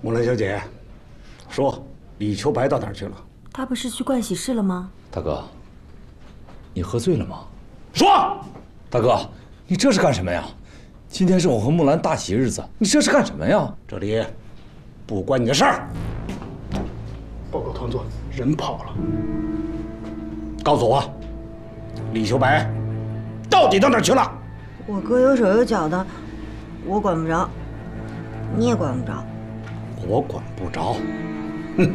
木兰小姐，说李秋白到哪儿去了？他不是去盥喜室了吗？大哥，你喝醉了吗？说，大哥，你这是干什么呀？今天是我和木兰大喜日子，你这是干什么呀？这里不关你的事儿。报告团座，人跑了。告诉我，李秋白到底到哪儿去了？我哥有手有脚的，我管不着，你也管不着。我管不着，哼！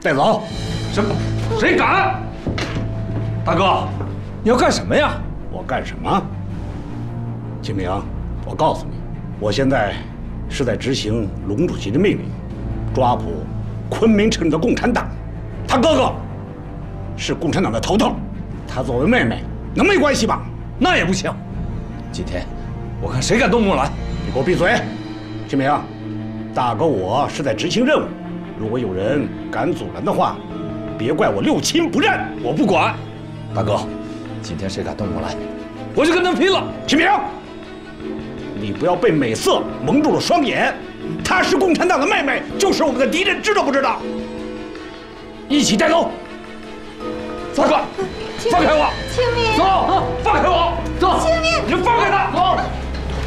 带走！什么？谁敢？大哥，你要干什么呀？我干什么？清明，我告诉你，我现在是在执行龙主席的命令，抓捕昆明城的共产党。他哥哥是共产党的头头，他作为妹妹，能没关系吗？那也不行！今天我看谁敢动木兰！你给我闭嘴！清明。大哥，我是在执行任务。如果有人敢阻拦的话，别怪我六亲不认。我不管。大哥，今天谁敢动过来，我就跟他拼了！清明，你不要被美色蒙住了双眼。她是共产党的妹妹，就是我们的敌人，知道不知道？一起带走！放开！放开我！清明，走！放开我！走！清明，你放开他！走！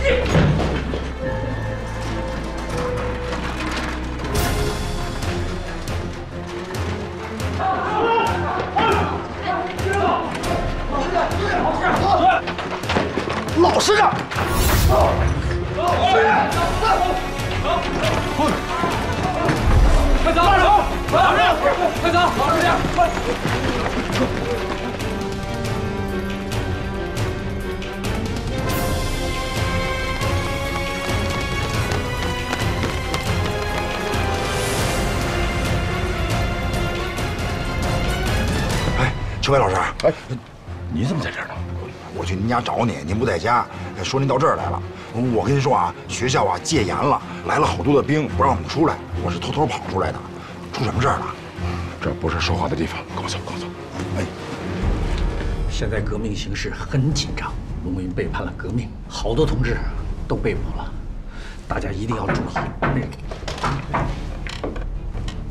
你。 老实点！快走！快走！老实点！快走！老实点！快！哎，秋白老师，哎，你怎么在这儿呢？ 我去您家找你，您不在家，说您到这儿来了。我跟您说啊，学校啊戒严了，来了好多的兵，不让我们出来。我是偷偷跑出来的，出什么事儿了？这不是说话的地方，跟我走，跟我走。哎，现在革命形势很紧张，农民背叛了革命，好多同志都被捕了，大家一定要注意。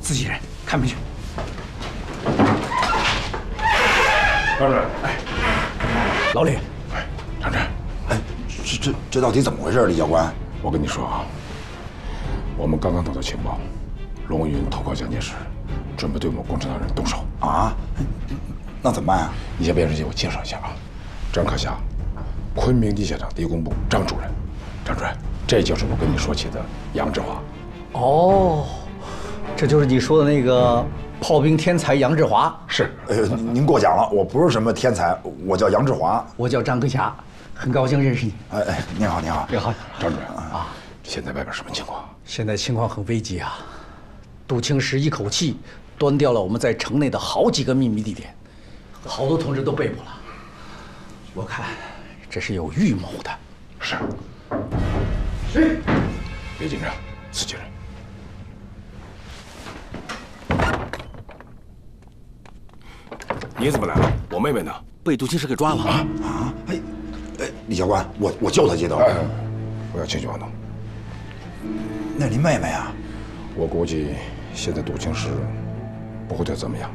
自己人，开门去。老李，哎。 老李，哎，长志，哎，这到底怎么回事？李教官，我跟你说啊，我们刚刚得到情报，龙云投靠蒋介石，准备对我们共产党人动手啊？那怎么办啊？你先别生气，我介绍一下啊，张可侠，昆明地下党第一工部张主任，张主任，这就是我跟你说起的杨志华。哦，这就是你说的那个。 炮兵天才杨志华是，您过奖了，我不是什么天才，我叫杨志华，我叫张根霞，很高兴认识你。哎哎，您好，您好，你好，张主任啊，现在外边什么情况？现在情况很危急啊！杜清时一口气端掉了我们在城内的好几个秘密地点，好多同志都被捕了。我看这是有预谋的。是。谁？别紧张，自己人。 你怎么来了？我妹妹呢？被杜清时给抓了啊！啊！哎，哎，李教官，我救她接到。哎，不要轻举妄动。那您妹妹啊？我估计现在杜清时不会对她怎么样。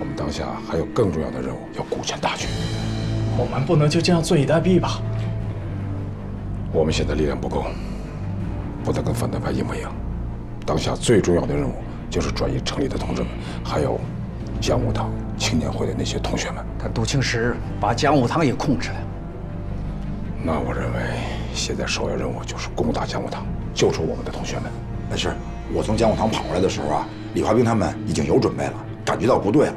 我们当下还有更重要的任务要顾全大局。我们不能就这样坐以待毙吧？我们现在力量不够，不能跟反动派一模一样。当下最重要的任务就是转移城里的同志们，还有。 讲武堂青年会的那些同学们，但杜清时把讲武堂也控制了。那我认为，现在首要任务就是攻打讲武堂，救出我们的同学们。但是，我从讲武堂跑过来的时候啊，李华兵他们已经有准备了，感觉到不对了。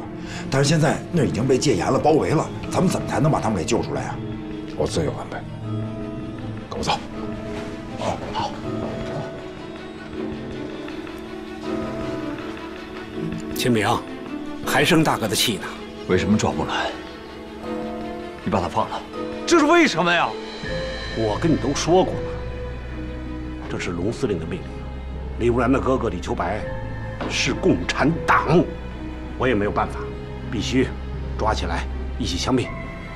但是现在那已经被戒严了，包围了，咱们怎么才能把他们给救出来啊？我自有安排。跟我走。哦，好。 清明，还生大哥的气呢？为什么抓木兰？你把他放了，这是为什么呀？我跟你都说过了，这是龙司令的命令。李木兰的哥哥李秋白是共产党，我也没有办法，必须抓起来一起枪毙。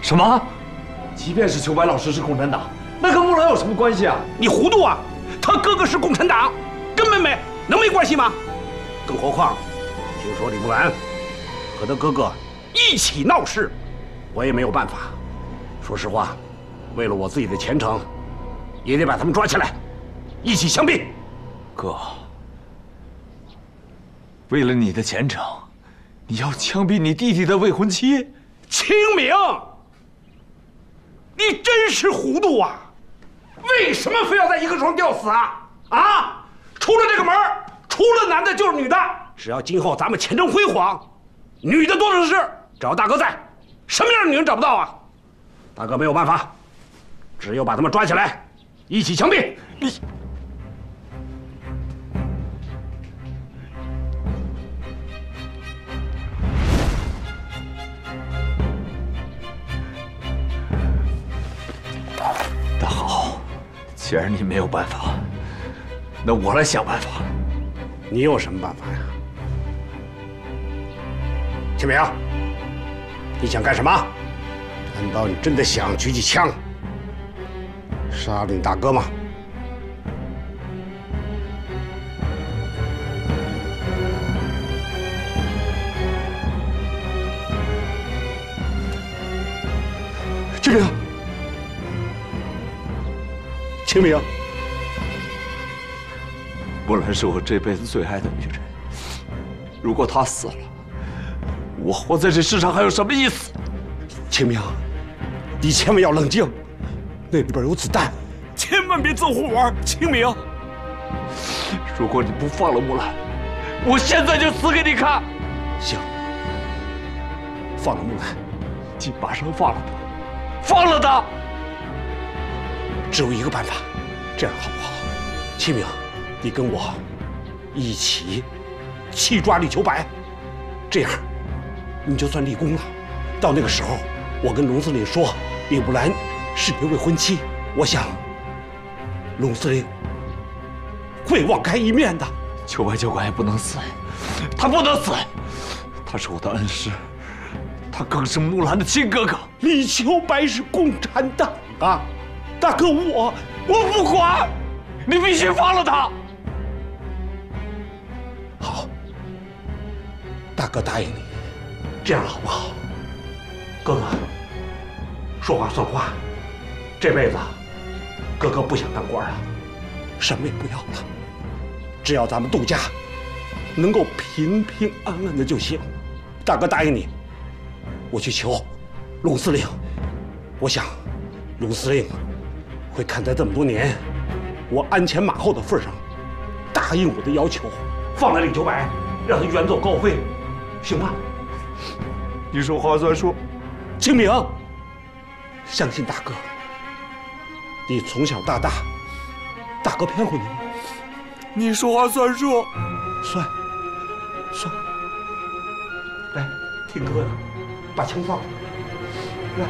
什么？即便是秋白老师是共产党，那跟木兰有什么关系啊？你糊涂啊！他哥哥是共产党，跟妹妹能没关系吗？更何况，听说李慕兰和他哥哥一起闹事，我也没有办法。说实话，为了我自己的前程，也得把他们抓起来，一起枪毙。哥，为了你的前程，你要枪毙你弟弟的未婚妻？清明，你真是糊涂啊！ 为什么非要在一个床吊死啊？啊！出了这个门，除了男的就是女的。只要今后咱们前程辉煌，女的多的是。只要大哥在，什么样的女人找不到啊？大哥没有办法，只有把他们抓起来，一起枪毙。你，大好。 既然你没有办法，那我来想办法。你有什么办法呀？清明，你想干什么？难道你真的想举起枪杀了你大哥吗？清明。 清明，木兰是我这辈子最爱的女人。如果她死了，我活在这世上还有什么意思？清明，你千万要冷静，那里边有子弹，千万别自胡玩。清明，如果你不放了木兰，我现在就死给你看。行，放了木兰，你马上放了她，放了她。 只有一个办法，这样好不好？清明，你跟我一起去抓李求白，这样你就算立功了。到那个时候，我跟龙司令说李慕兰是你未婚妻，我想龙司令会网开一面的。求白教官也不能死，他不能死，他是我的恩师，他更是木兰的亲哥哥。李求白是共产党啊！ 大哥，我不管，你必须放了他。好，大哥答应你，这样好不好？哥哥，说话算话，这辈子哥哥不想当官了，什么也不要了，只要咱们杜家能够平平安安的就行。大哥答应你，我去求龙司令，我想龙司令 会看在这么多年我鞍前马后的份上，答应我的要求，放了李九百，让他远走高飞，行吗？你说话算数，清明，相信大哥，你从小到大，大哥骗过你吗？你说话算数，算。来，听哥的，把枪放了，来。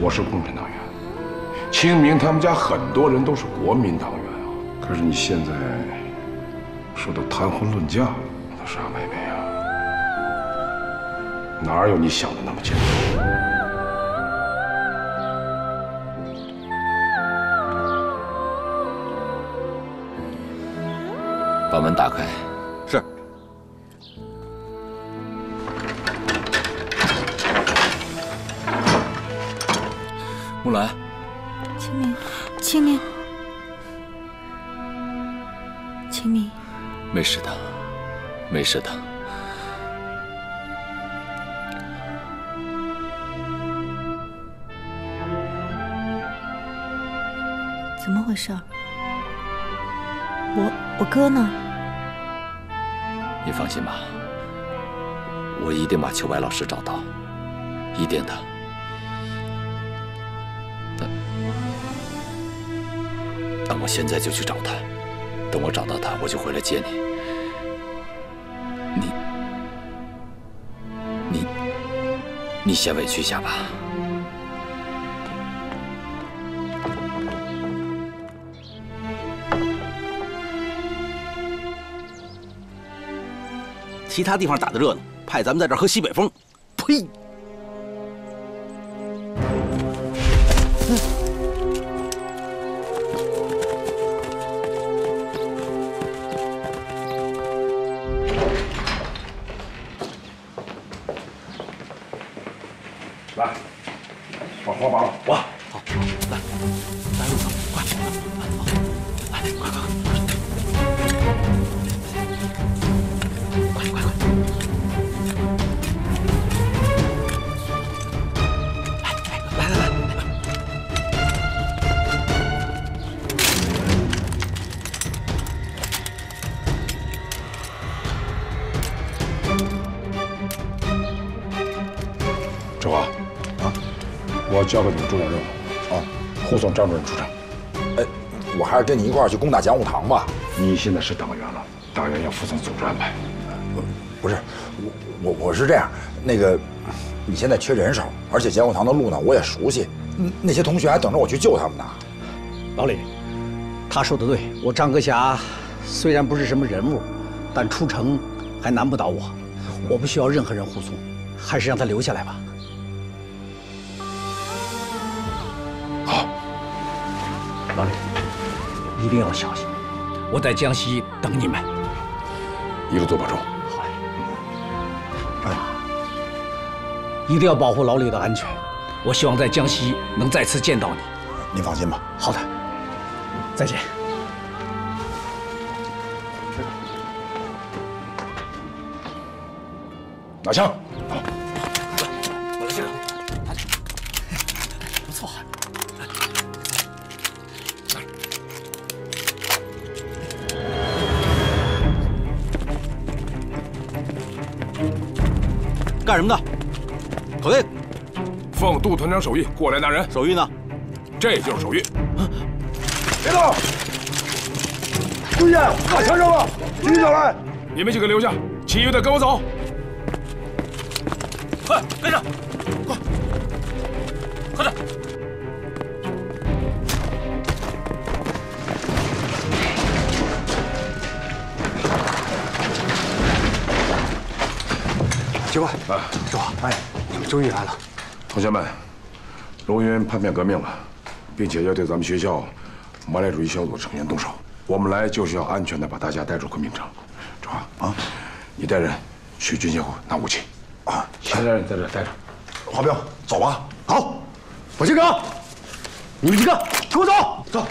我是共产党员，清明他们家很多人都是国民党员啊。可是你现在说的谈婚论嫁，那傻妹妹啊，哪有你想的那么简单？把门打开。是。 木兰，清明，清明，清明，没事的，没事的。怎么回事？我哥呢？你放心吧，我一定把秋白老师找到，一定的。 那我现在就去找他，等我找到他，我就回来接你。你先委屈一下吧。其他地方打的热闹，派咱们在这儿喝西北风。呸！来，把花拔了，拔。好，来，来，路上，快，来，快。 志华，啊，我交给你们重要任务，啊，护送张主任出场。哎，我还是跟你一块儿去攻打讲武堂吧。你现在是党员了，党员要服从组织安排。不是，我是这样，那个，你现在缺人手，而且讲武堂的路呢，我也熟悉，那些同学还等着我去救他们呢。老李，他说的对，我张阁侠虽然不是什么人物，但出城还难不倒我。我不需要任何人护送，还是让他留下来吧。 老李，一定要小心！我在江西等你们，一路多保重。好嘞，哎，一定要保护老李的安全。我希望在江西能再次见到你。您放心吧。好的，再见。拿枪！好，我来这个。 干什么的？口袋。奉杜团长手谕过来拿人。手谕呢？这就是手谕。别动！注意，把枪扔了，举起脚来。你们几个留下，其余的跟我走。快，跟上！快，快点！警官，志华，哎，你们终于来了！同学们，龙云叛变革命了，并且要对咱们学校马列主义小组成员动手。我们来就是要安全的把大家带出昆明城。志华啊，你带人去军械库拿武器啊！现在在这待着。华彪，走吧。好，我先走。你们几个跟我走，走。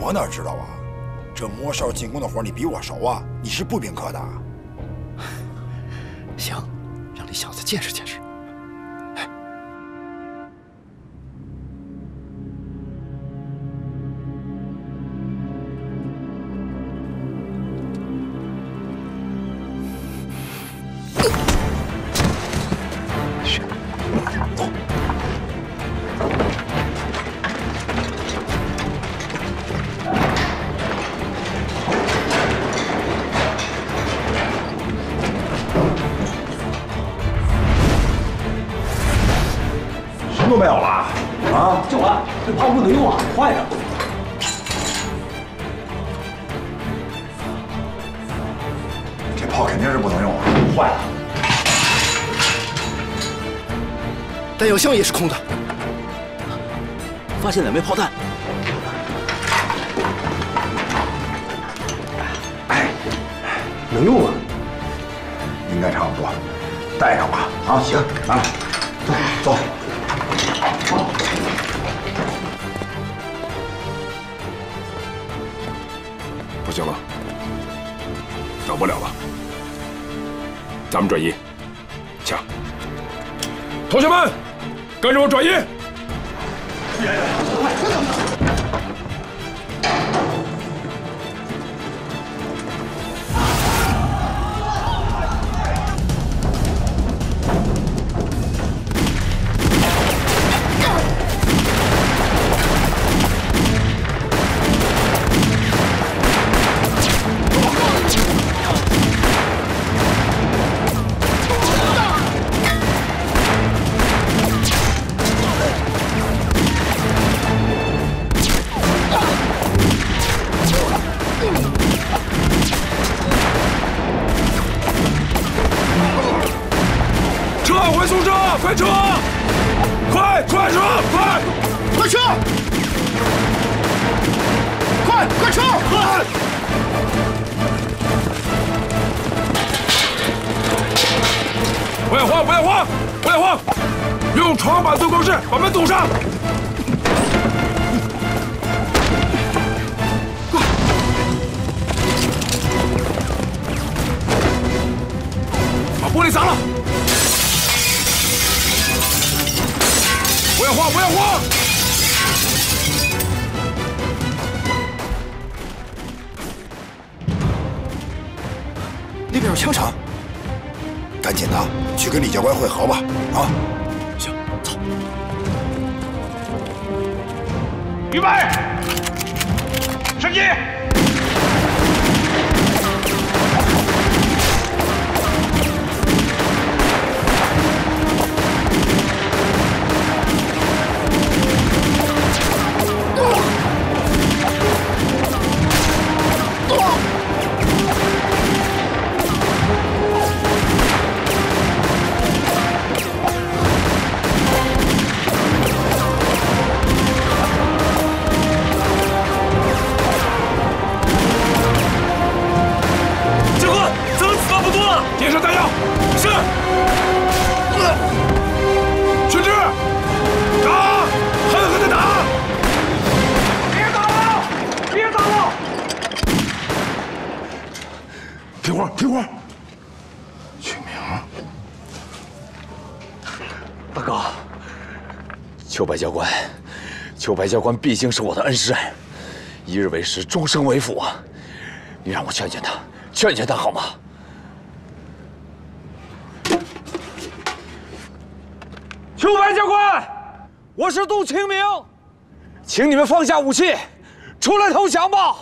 我哪知道啊！这摸哨进攻的活你比我熟啊！你是步兵科的。行，让这小子见识见识。哎，去，走。 都没有了啊！就完，这炮不能用啊，换一个。这炮肯定是不能用啊，坏了。弹药箱也是空的，发现两枚炮弹。哎，能用吗？应该差不多，带上吧。啊，行，拿来，走。 不行了，等不了了，咱们转移。抢！同学们，跟着我转移。快撤！快撤！不要慌，不要慌，不要慌！用床板做工事，把门堵上。 玻璃砸了！不要慌，不要慌！那边有枪声，赶紧的，去跟李教官会合吧！啊，行，走。预备，射击！ 教官，求白教官毕竟是我的恩师，一日为师，终生为父啊！你让我劝劝他，劝劝他好吗？求白教官，我是杜清明，请你们放下武器，出来投降吧！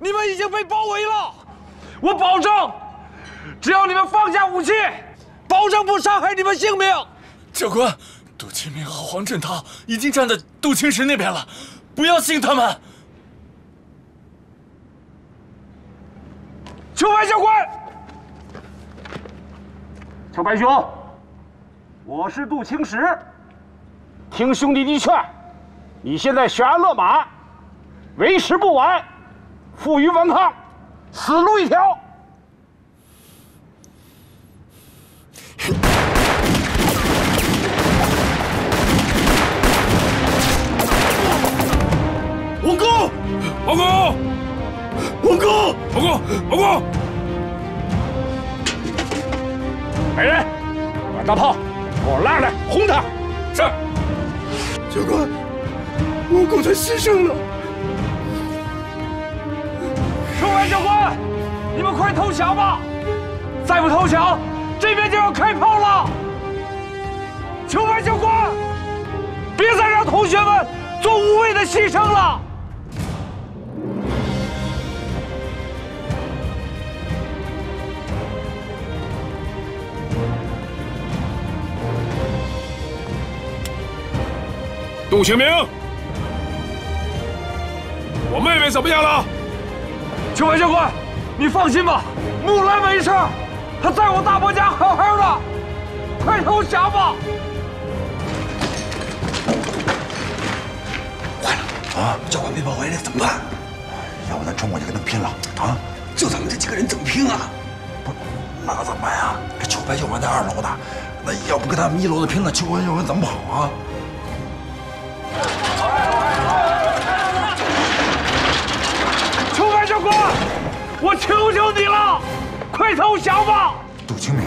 你们已经被包围了，我保证，只要你们放下武器，保证不伤害你们性命。教官。 杜清明和黄振涛已经站在杜清石那边了，不要信他们。求白教官，小白兄，我是杜清石，听兄弟一劝，你现在悬崖勒马，为时不晚，负隅顽抗，死路一条。 王公，王公，王公，王公，王公！来人，把大炮给我拉来，轰他！是。教官，王公他牺牲了。各位教官，你们快投降吧！再不投降，这边就要开炮了。求白教官，别再让同学们做无谓的牺牲了。 杜清明，我妹妹怎么样了？秋白教官，你放心吧，木兰没事，她在我大伯家好好的，快投降吧！坏了啊！教官被包围了，怎么办？要不咱冲过去跟他拼了啊！就咱们这几个人怎么拼啊？不，那怎么办呀？这秋白教官在二楼呢，那要不跟他们一楼的拼了，秋白教官怎么跑啊？ 秋白教官，我求求你了，快投降吧！杜清明，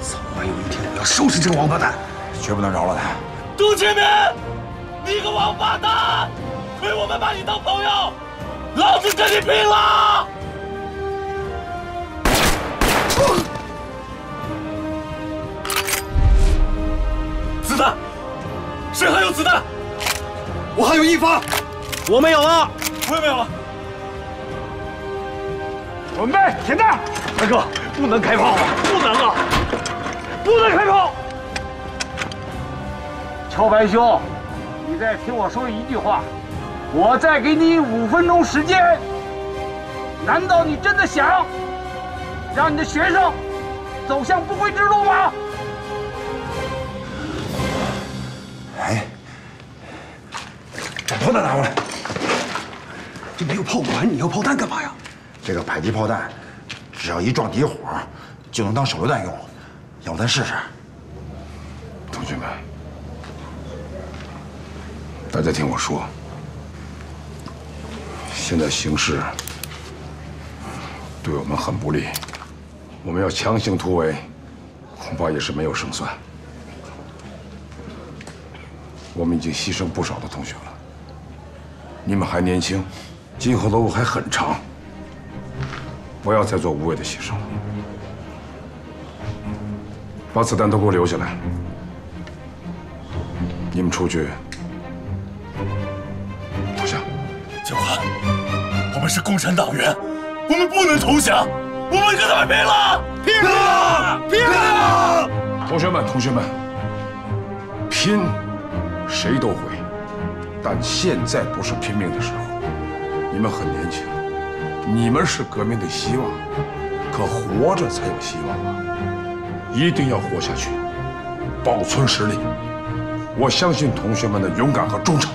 早晚有一天我要收拾这个王八蛋，绝不能饶了他！杜清明，你个王八蛋，亏我们把你当朋友，老子跟你拼了！子弹。 谁还有子弹？我还有一发，我没有了，我也没有了。准备填弹，大哥，不能开炮啊！不能啊！不能开炮！乔白兄，你再听我说一句话，我再给你5分钟时间。难道你真的想让你的学生走向不归之路吗？ 哎，这没有炮管，你要炮弹干嘛呀？这个迫击炮弹，只要一撞底火，就能当手榴弹用。要不咱试试？同学们，大家听我说，现在形势对我们很不利，我们要强行突围，恐怕也是没有胜算。我们已经牺牲不少的同学了。 你们还年轻，今后的路还很长，不要再做无谓的牺牲了。把子弹都给我留下来。你们出去投降。教官，我们是共产党员，我们不能投降，我们跟他们拼了！拼了！拼了！同学们，拼，谁都会。 但现在不是拼命的时候，你们很年轻，你们是革命的希望，可活着才有希望啊！一定要活下去，保存实力。我相信同学们的勇敢和忠诚。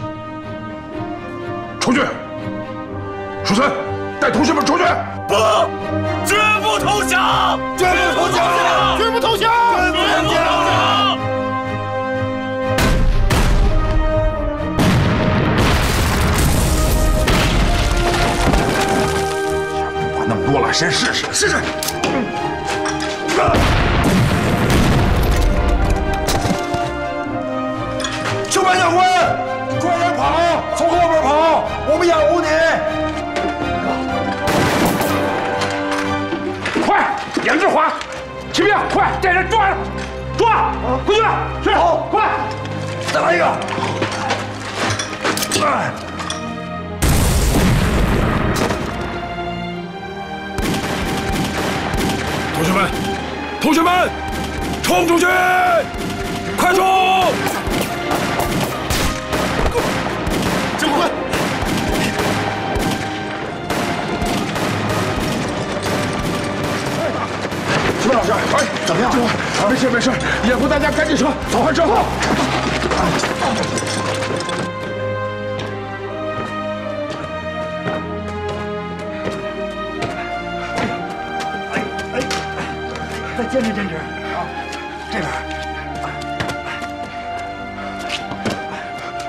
出去，淑芬，带同学们出去！不，绝不投降！绝不投降！绝不投降！绝不投降！ 那么多了，先试试试试。秋白教官，你快点跑，从后边跑，我们掩护你。快，杨志华，骑兵，快带人抓上，抓，回去，是，快，再来一个。哎。 同学们，冲出去！快冲！教官，秋白老师，哎，怎么样？没事，掩护大家赶紧撤，走快撤！坚持啊！这边，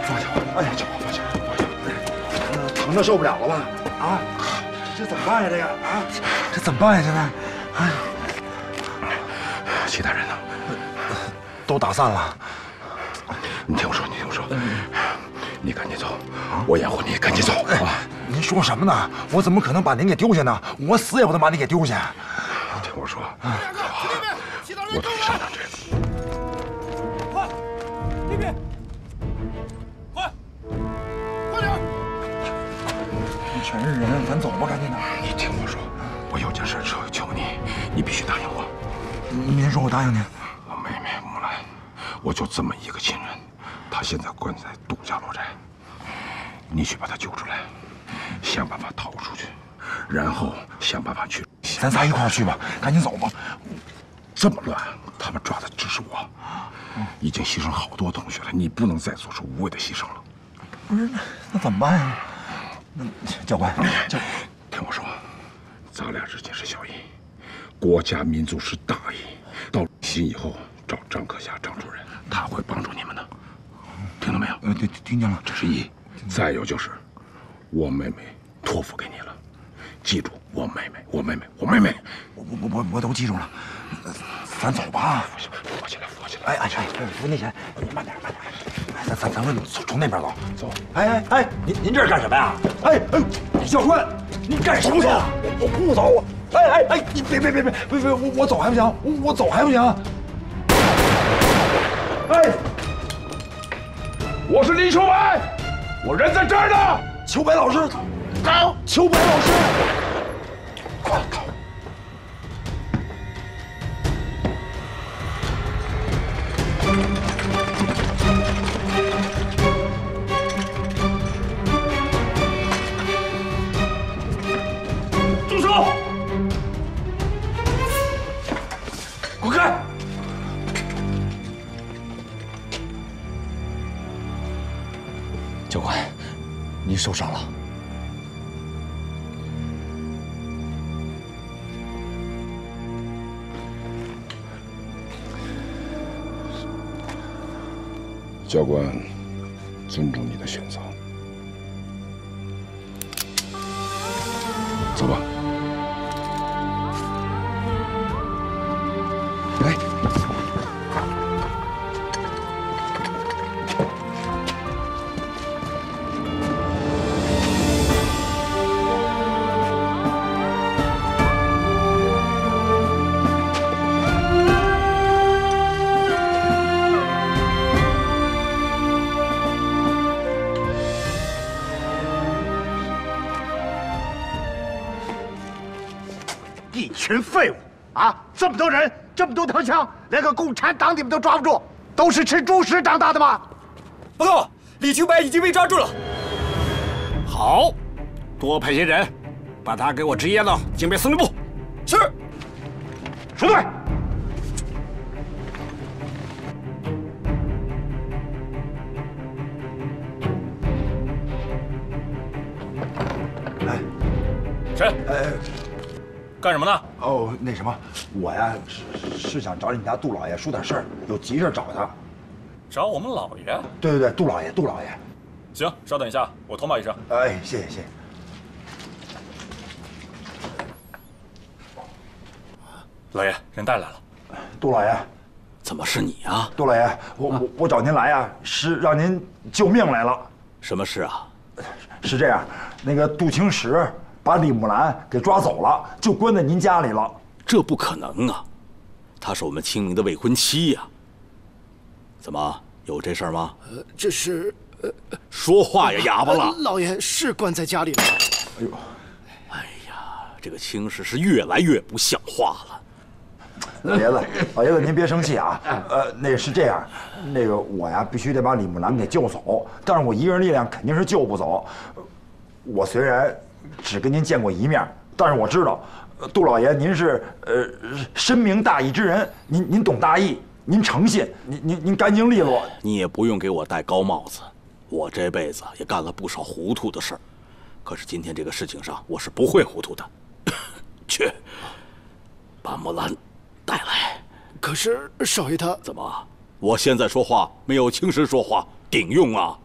放下我！哎呀，放下！疼的受不了了吧？啊，这怎么办呀？这个啊，这怎么办呀？现在，哎，其他人呢？都打散了。你听我说，你赶紧走，我掩护你，赶紧走啊！您说什么呢？我怎么可能把您给丢下呢？我死也不能把你给丢下。听我说。 我得商量这个。快，这边，快点！全是人，咱走吧，赶紧的。你听我说，我有件事求你，你必须答应我。您说我答应您？我妹妹木兰，我就这么一个亲人，她现在关在杜家老宅，你去把她救出来，想办法逃出去，然后想办法去。咱仨一块儿去吧，赶紧走吧。 这么乱，他们抓的只是我，已经牺牲好多同学了，你不能再做出无谓的牺牲了。不是，那怎么办呀？那教官，听我说，咱俩之间是小义，国家民族是大义。到新以后找张可侠张主任，他会帮助你们的，听到没有？对，听见了，这是义。再有就是，我妹妹托付给你了，记住。 我妹妹，我都记住了，咱走吧。扶起来。哎，扶那前，你慢点。咱们从那边走。哎，您这是干什么呀？哎，教官，你干什么呀？我不走。哎，你别，我走还不行？我走还不行？哎，我是李秋白，我人在这儿呢。秋白老师，走，秋白老师。 快逃！住手！滚开！教官，您受伤了。教官尊重你的选择。走吧。哎，一群废物啊！这么多人，这么多头枪，连个共产党你们都抓不住，都是吃猪食长大的吗？报告，李清白已经被抓住了。好，多派些人，把他给我直接到警备司令部。是。出队。来，谁？干什么呢？哦，那什么，我呀是想找你们家杜老爷说点事儿，有急事找他。找我们老爷？对对对，杜老爷，杜老爷。行，稍等一下，我通报一声。哎，谢谢谢谢。老爷，人带来了。杜老爷，怎么是你啊？杜老爷，我找您来呀，是让您救命来了。什么事啊？是这样，那个杜清石。 把李木兰给抓走了，就关在您家里了。这不可能啊！她是我们清明的未婚妻呀。怎么有这事儿吗？这是……说话也哑巴了。老爷是关在家里了。哎呦，哎呀，这个清氏是越来越不像话了。老爷子，老爷子，您别生气啊。那是这样，那个我呀，必须得把李木兰给救走，但是我一个人力量肯定是救不走。我虽然…… 只跟您见过一面，但是我知道，杜老爷您是深明大义之人，您懂大义，您诚信，您干净利落，你也不用给我戴高帽子。我这辈子也干了不少糊涂的事儿，可是今天这个事情上，我是不会糊涂的。去，把木兰带来。可是少爷他怎么？我现在说话没有青石说话顶用啊？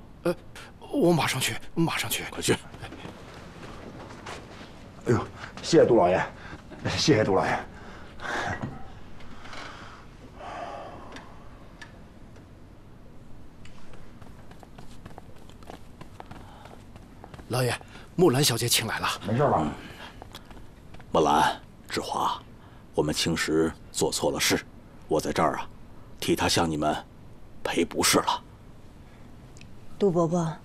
我马上去，马上去，快去。 哎呦，谢谢杜老爷，谢谢杜老爷。老爷，木兰小姐请来了，没事吧？木兰、志华，我们青石做错了事，我在这儿啊，替他向你们赔不是了。杜伯伯，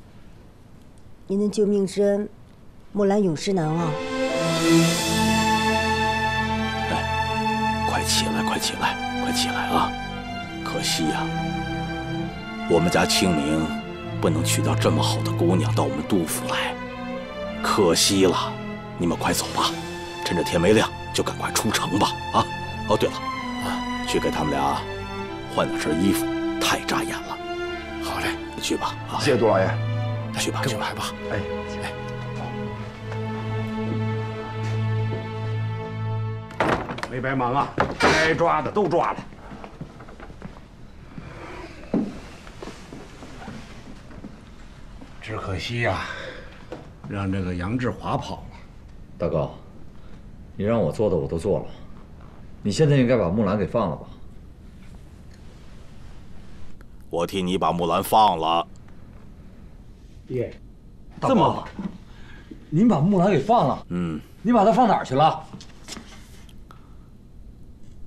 您的救命之恩，木兰永世难忘。 哎，快起来，快起来，快起来啊！可惜呀，我们家清明不能娶到这么好的姑娘到我们杜府来，可惜了。你们快走吧，趁着天没亮就赶快出城吧！啊，哦对了，去给他们俩换两身衣服，太扎眼了。好嘞，去吧！啊，谢谢杜老爷，去吧，跟我来吧。哎哎。 没白忙啊，该抓的都抓了。只可惜呀，让这个杨志华跑了。大哥，你让我做的我都做了，你现在应该把木兰给放了吧？我替你把木兰放了。爹，这么好，您把木兰给放了？嗯，你把她放哪儿去了？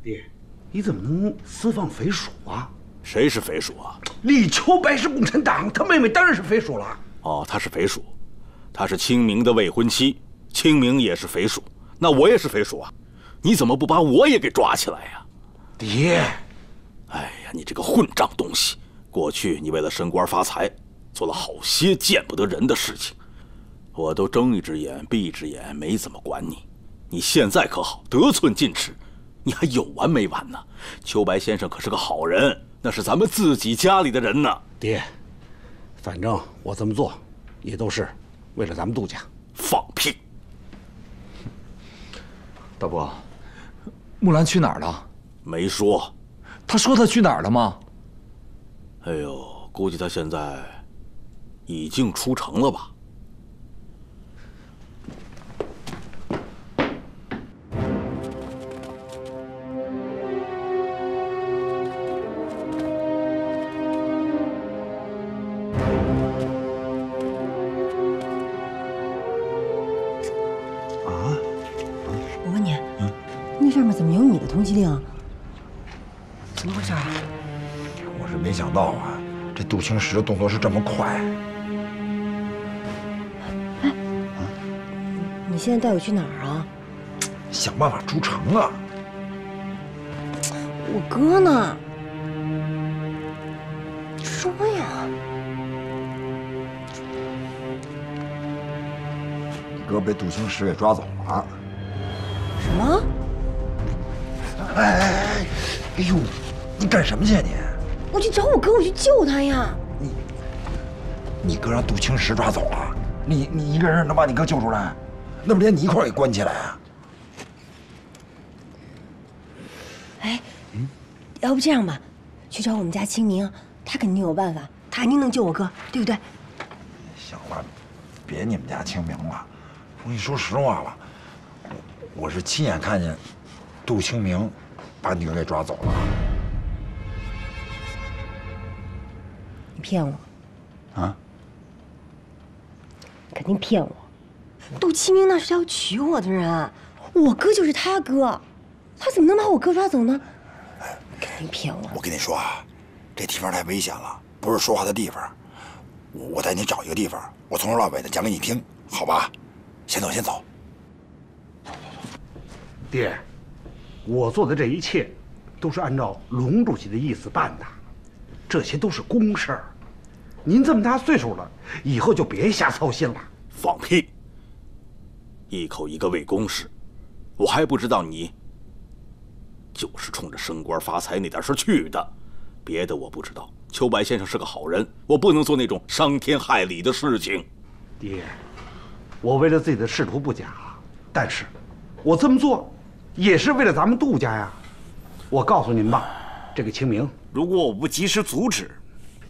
爹，你怎么能私放匪属啊？谁是匪属啊？李秋白是共产党，他妹妹当然是匪属了。哦，他是匪属，他是清明的未婚妻，清明也是匪属，那我也是匪属啊！你怎么不把我也给抓起来呀？爹，哎呀，你这个混账东西！过去你为了升官发财，做了好些见不得人的事情，我都睁一只眼闭一只眼，没怎么管你。你现在可好，得寸进尺。 你还有完没完呢？秋白先生可是个好人，那是咱们自己家里的人呢。爹，反正我这么做，也都是为了咱们杜家。放屁！大伯，木兰去哪儿了？没说。他说他去哪儿了吗？哎呦，估计他现在已经出城了吧。 杜清时的动作是这么快。哎，你现在带我去哪儿啊？想办法出城啊！我哥呢？说呀！你哥被杜清时给抓走了。什么？哎呦，你干什么去你？ 我去找我哥，我去救他呀！你哥让杜清时抓走了，你一个人能把你哥救出来？那不连你一块儿给关起来啊？哎，要不这样吧，去找我们家清明，他肯定有办法，他肯定能救我哥，对不对？行了，别你们家清明了。我跟你说实话吧，我是亲眼看见杜清明把你哥给抓走了。 你骗我，啊！肯定骗我。杜清明那是要娶我的人，我哥就是他哥，他怎么能把我哥抓走呢？肯定骗我。我跟你说啊，这地方太危险了，不是说话的地方。我带你找一个地方，我从头到尾的讲给你听，好吧？先走，先走。爹，我做的这一切，都是按照龙主席的意思办的。 这些都是公事儿，您这么大岁数了，以后就别瞎操心了。放屁！一口一个为公事，我还不知道你就是冲着升官发财那点事去的，别的我不知道。秋白先生是个好人，我不能做那种伤天害理的事情。爹，我为了自己的仕途不假，但是，我这么做也是为了咱们杜家呀。我告诉您吧，这个清明。 如果我不及时阻止，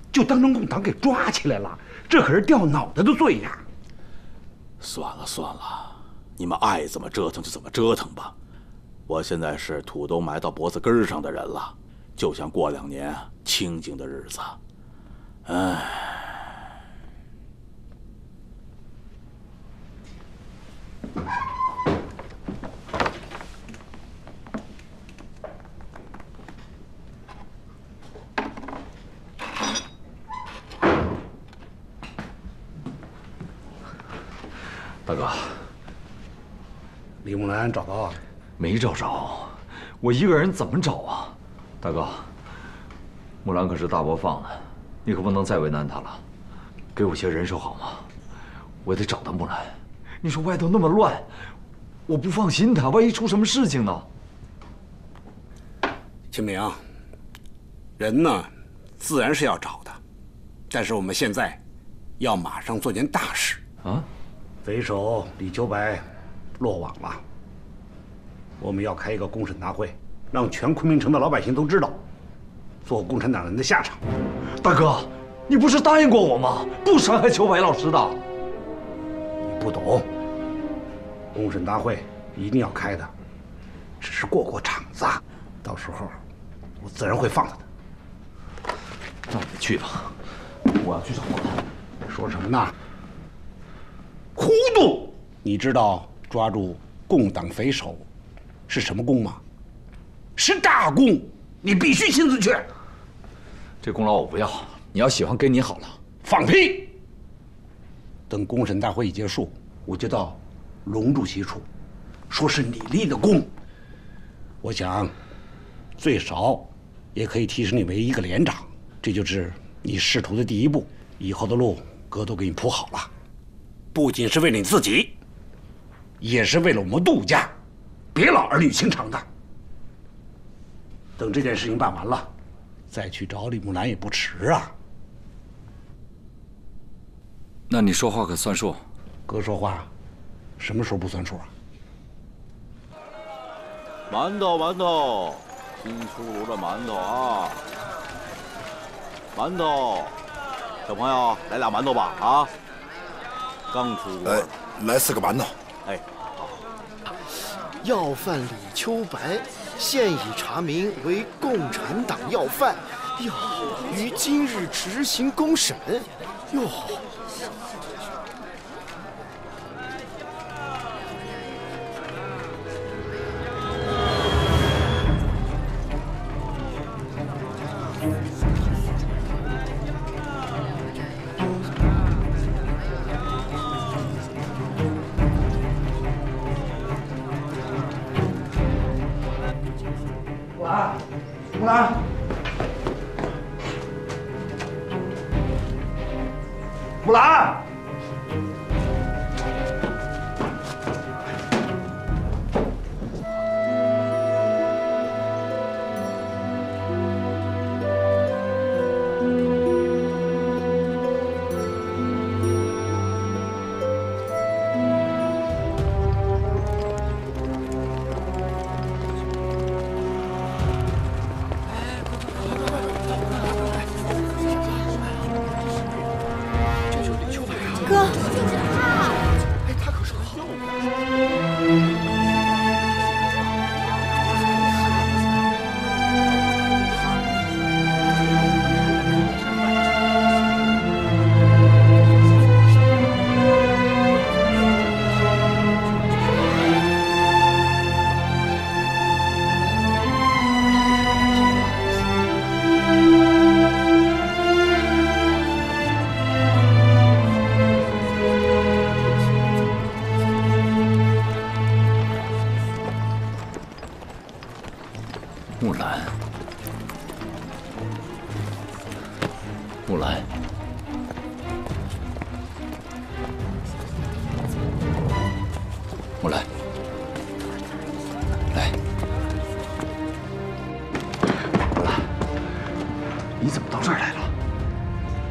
就当成共党给抓起来了，这可是掉脑袋的罪呀！算了算了，你们爱怎么折腾就怎么折腾吧。我现在是土都埋到脖子根上的人了，就想过两年清静的日子。哎，大哥，李木兰找到了？没找着，我一个人怎么找啊？大哥，木兰可是大伯放的，你可不能再为难她了，给我些人手好吗？我得找到木兰。你说外头那么乱，我不放心她，万一出什么事情呢？清明，人呢，自然是要找的，但是我们现在要马上做件大事啊！ 匪首李秋白落网了，我们要开一个公审大会，让全昆明城的老百姓都知道做共产党人的下场。大哥，你不是答应过我吗？不伤害秋白老师的。你不懂，公审大会一定要开的，只是过场子，到时候我自然会放他的。那你去吧，我要去找他。说什么呢？ 糊涂！你知道抓住共党匪首是什么功吗？是大功，你必须亲自去。这功劳我不要，你要喜欢跟你好了。放屁！等公审大会一结束，我就到龙主席处，说是你立的功。我想，最少也可以提升你为一个连长，这就是你仕途的第一步。以后的路，哥都给你铺好了。 不仅是为了你自己，也是为了我们杜家，别老儿女情长的。等这件事情办完了，再去找李木兰也不迟啊。那你说话可算数？哥说话，什么时候不算数啊？馒头，馒头，新出炉的馒头啊！馒头，小朋友来俩馒头吧啊！刚出锅，来四个馒头。哎，好。要犯李秋白，现已查明为共产党要犯，要于今日执行公审。哟。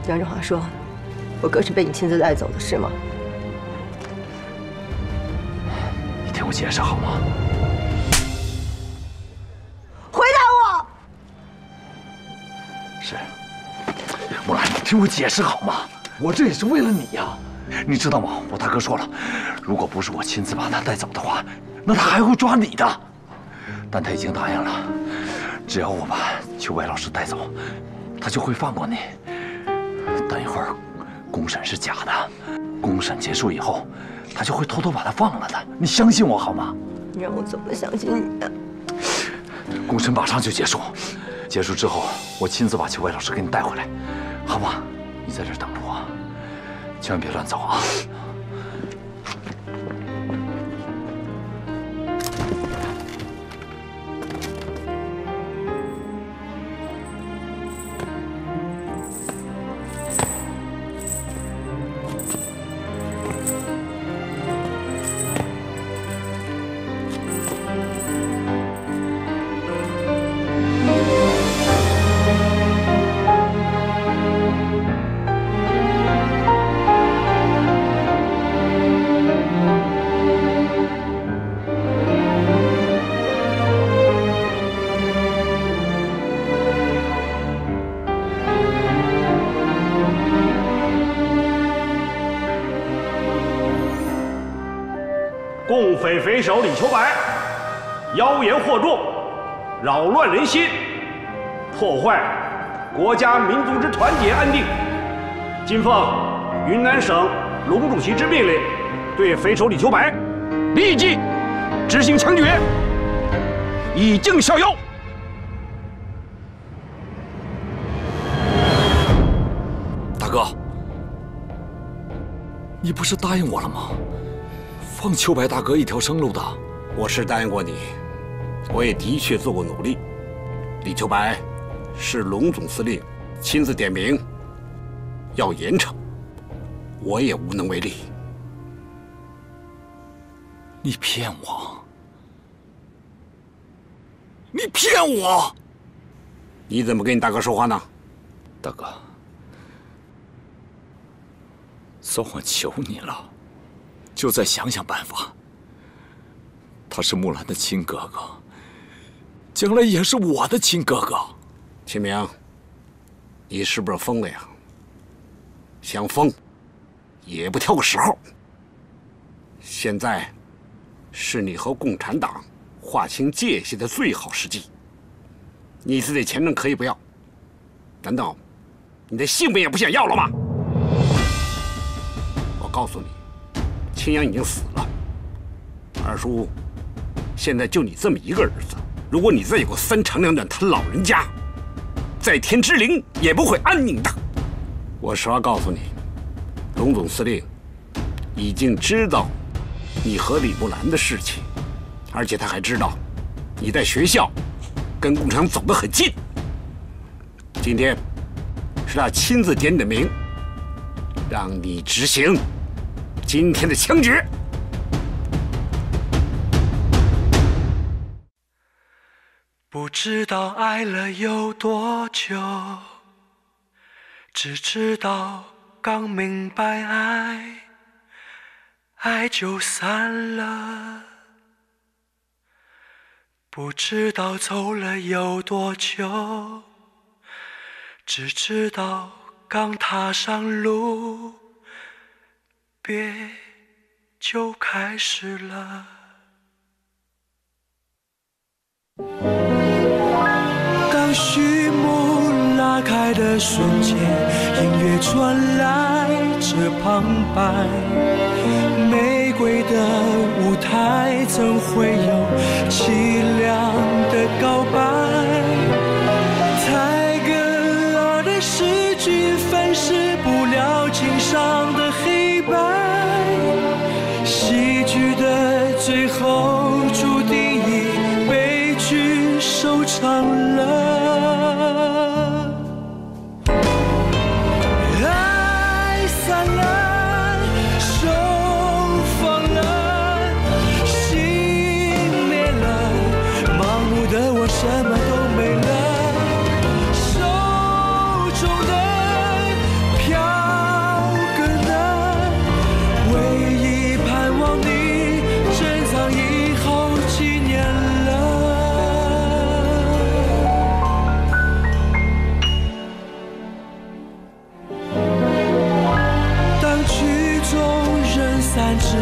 杨振华说：“我哥是被你亲自带走的，是吗？”你听我解释好吗？回答我。是，木兰，你听我解释好吗？我这也是为了你呀，你知道吗？我大哥说了，如果不是我亲自把他带走的话，那他还会抓你的。但他已经答应了，只要我把秋白老师带走，他就会放过你。 等一会儿，公审是假的，公审结束以后，他就会偷偷把他放了的。你相信我好吗？你让我怎么相信你呢？公审马上就结束，结束之后，我亲自把秋白老师给你带回来，好吗？你在这儿等着我，千万别乱走啊！ 匪匪首李秋白，妖言惑众，扰乱人心，破坏国家民族之团结安定。今奉云南省龙主席之命令，对匪首李秋白立即执行枪决，以儆效尤。 大哥，你不是答应我了吗？ 放秋白大哥一条生路的，我是答应过你，我也的确做过努力。李秋白是龙总司令亲自点名，要严惩，我也无能为力。你骗我！你骗我！你怎么跟你大哥说话呢？大哥，算我求你了。 就再想想办法。他是木兰的亲哥哥，将来也是我的亲哥哥。清明，你是不是疯了呀？想疯，也不挑个时候。现在，是你和共产党划清界限的最好时机。你自己钱证可以不要，难道你的性命也不想要了吗？我告诉你，青阳已经死了。二叔，现在就你这么一个儿子，如果你再有个三长两短，他老人家在天之灵也不会安宁的。 我实话告诉你，龙总司令已经知道你和李木兰的事情，而且他还知道你在学校跟共产党走得很近。今天是他亲自点你的名，让你执行今天的枪决。不知道爱了有多久。 只知道刚明白爱，爱就散了。不知道走了有多久，只知道刚踏上路，别就开始了。刚序幕。 打开的瞬间，音乐传来着旁白。玫瑰的舞台怎会有凄凉的告白？泰戈尔的诗句粉饰不了情伤的黑白。戏剧的最后注定以悲剧收场了。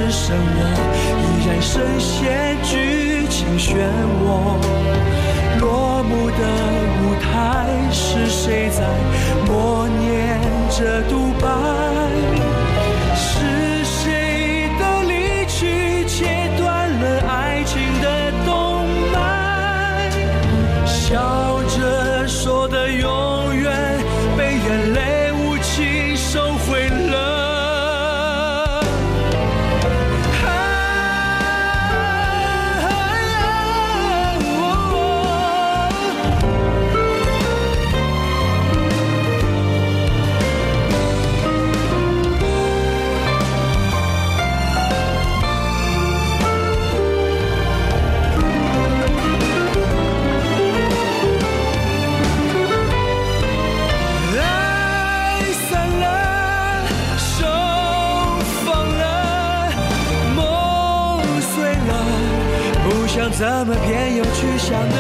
生了，依然深陷剧情漩涡。落幕的舞台，是谁在默念着独白？是谁的离去切断了爱情的动脉？笑着说的永远，被眼泪无情收回了。 怎么偏又去想呢？